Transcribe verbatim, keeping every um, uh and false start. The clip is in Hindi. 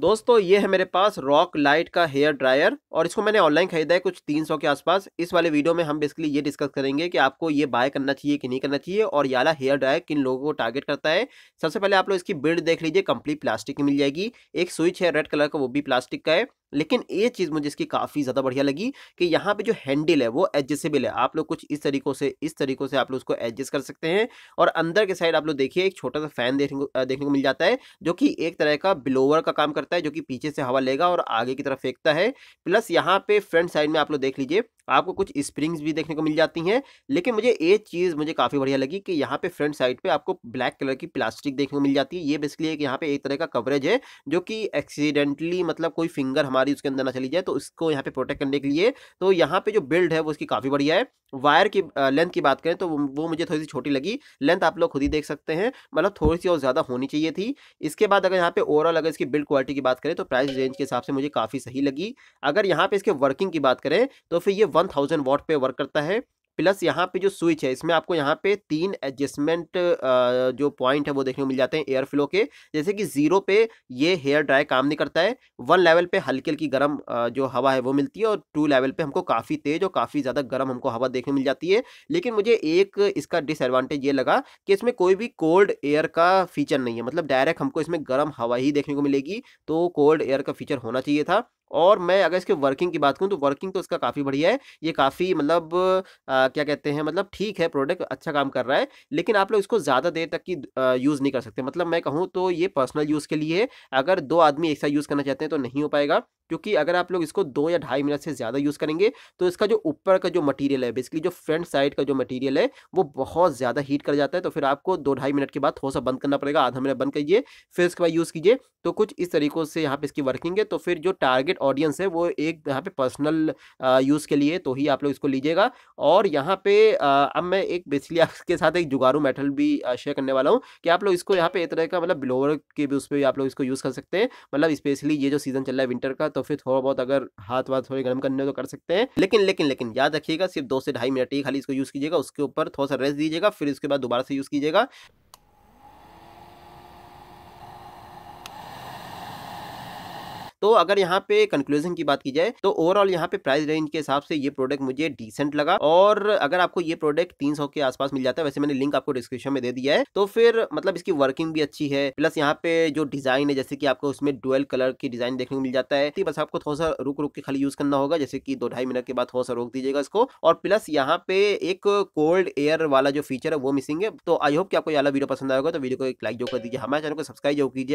दोस्तों ये है मेरे पास रॉक लाइट का हेयर ड्रायर और इसको मैंने ऑनलाइन खरीदा है कुछ तीन सौ के आसपास। इस वाले वीडियो में हम बेसिकली ये डिस्कस करेंगे कि आपको ये बाय करना चाहिए कि नहीं करना चाहिए और ये वाला हेयर ड्रायर किन लोगों को टारगेट करता है। सबसे पहले आप लोग इसकी बिल्ड देख लीजिए, कंप्लीट प्लास्टिक की मिल जाएगी। एक स्विच है रेड कलर का, वो भी प्लास्टिक का है। लेकिन ये चीज़ मुझे इसकी काफ़ी ज़्यादा बढ़िया लगी कि यहाँ पे जो हैंडल है वो एडजस्टेबल है। आप लोग कुछ इस तरीक़ों से इस तरीक़ों से आप लोग उसको एडजस्ट कर सकते हैं। और अंदर के साइड आप लोग देखिए एक छोटा सा फैन देखने को देखने को मिल जाता है जो कि एक तरह का ब्लोअर का काम करता है, जो कि पीछे से हवा लेगा और आगे की तरफ फेंकता है। प्लस यहाँ पर फ्रंट साइड में आप लोग देख लीजिए आपको कुछ स्प्रिंग्स भी देखने को मिल जाती हैं। लेकिन मुझे एक चीज़ मुझे काफ़ी बढ़िया लगी कि यहाँ पे फ्रंट साइड पे आपको ब्लैक कलर की प्लास्टिक देखने को मिल जाती है। ये बेसिकली एक यहाँ पे एक तरह का कवरेज है जो कि एक्सीडेंटली मतलब कोई फिंगर हमारी उसके अंदर ना चली जाए, तो उसको यहाँ पे प्रोटेक्ट करने के लिए। तो यहाँ पे जो बिल्ड है वो उसकी काफ़ी बढ़िया है। वायर की लेंथ की बात करें तो वो मुझे थोड़ी सी छोटी लगी। लेंथ आप लोग खुद ही देख सकते हैं, मतलब थोड़ी सी और ज़्यादा होनी चाहिए थी। इसके बाद अगर यहाँ पे ओवरऑल अगर इसकी बिल्ड क्वालिटी की बात करें तो प्राइस रेंज के हिसाब से मुझे काफ़ी सही लगी। अगर यहाँ पे इसके वर्किंग की बात करें तो फिर ये वन थाउजेंड वॉट पे वर्क करता है। प्लस यहाँ पे जो स्विच है इसमें आपको यहाँ पे तीन एडजस्टमेंट जो पॉइंट है वो देखने को मिल जाते हैं एयर फ्लो के। जैसे कि जीरो पे ये हेयर ड्राई काम नहीं करता है, वन लेवल पे हल्की हल्की गर्म जो हवा है वो मिलती है और टू लेवल पे हमको काफ़ी तेज़ और काफ़ी ज़्यादा गर्म हमको हवा देखने मिल जाती है। लेकिन मुझे एक इसका डिसएडवांटेज ये लगा कि इसमें कोई भी कोल्ड एयर का फीचर नहीं है, मतलब डायरेक्ट हमको इसमें गर्म हवा ही देखने को मिलेगी। तो कोल्ड एयर का फीचर होना चाहिए था। और मैं अगर इसके वर्किंग की बात करूं तो वर्किंग तो इसका काफ़ी बढ़िया है। ये काफ़ी मतलब आ, क्या कहते हैं मतलब ठीक है, प्रोडक्ट अच्छा काम कर रहा है। लेकिन आप लोग इसको ज़्यादा देर तक की यूज़ नहीं कर सकते, मतलब मैं कहूं तो ये पर्सनल यूज़ के लिए अगर दो आदमी एक साथ यूज़ करना चाहते हैं तो नहीं हो पाएगा, क्योंकि अगर आप लोग इसको दो या ढाई मिनट से ज़्यादा यूज़ करेंगे तो इसका जो ऊपर का जो मटीरियल है बेसिकली जो फ्रंट साइड का जो मटीरियल है वो बहुत ज़्यादा हीट कर जाता है। तो फिर आपको दो ढाई मिनट के बाद थोड़ा सा बंद करना पड़ेगा, आधा मिनट बंद करिए फिर उसके बाद यूज़ कीजिए। तो कुछ इस तरीक़ों से यहाँ पर इसकी वर्किंग है। तो फिर जो टारगेट ऑडियंस है वो एक यहाँ पे पर्सनल यूज़ के लिए तो ही आप लोग इसको लीजिएगा। और यहाँ पे आ, अब मैं एक बेसिकली आपके साथ एक जुगारू मेटल भी शेयर करने वाला हूँ कि आप लोग इसको यहाँ पे एक तरह का मतलब ब्लोअर के भी उस पर आप लोग इसको यूज़ कर सकते हैं। मतलब स्पेशली ये जो सीज़न चल रहा है विंटर का, तो फिर थोड़ा बहुत अगर हाथ वाथ थोड़े गर्म करने तो कर सकते हैं। लेकिन लेकिन लेकिन याद रखिएगा सिर्फ दो से ढाई मिनट ही खाली इसको यूज़ कीजिएगा, उसके ऊपर थोड़ा सा रेस्ट दीजिएगा, फिर उसके बाद दोबारा से यूज़ कीजिएगा। तो अगर यहाँ पे कंक्लूजन की बात की जाए तो ओवरऑल यहाँ पे प्राइस रेंज के हिसाब से ये प्रोडक्ट मुझे डिसेंट लगा। और अगर आपको ये प्रोडक्ट तीन सौ के आसपास मिल जाता है, वैसे मैंने लिंक आपको डिस्क्रिप्शन में दे दिया है, तो फिर मतलब इसकी वर्किंग भी अच्छी है। प्लस यहाँ पे जो डिजाइन है जैसे कि आपको उसमें डुअल कलर की डिजाइन देखने को मिल जाता है। बस आपको थोड़ा सा रुक रुक के खाली यूज करना होगा, जैसे कि दो ढाई मिनट के बाद थोड़ा सा रोक दीजिएगा इसको। और प्लस यहाँ पे एक कोल्ड एयर वाला जो फीचर है वो मिसिंग है। तो आई होप कि आपको ये वाला वीडियो पसंद आएगा, तो वीडियो को एक लाइक जो कर दीजिए, हमारे चैनल को सब्सक्राइब जो कीजिए।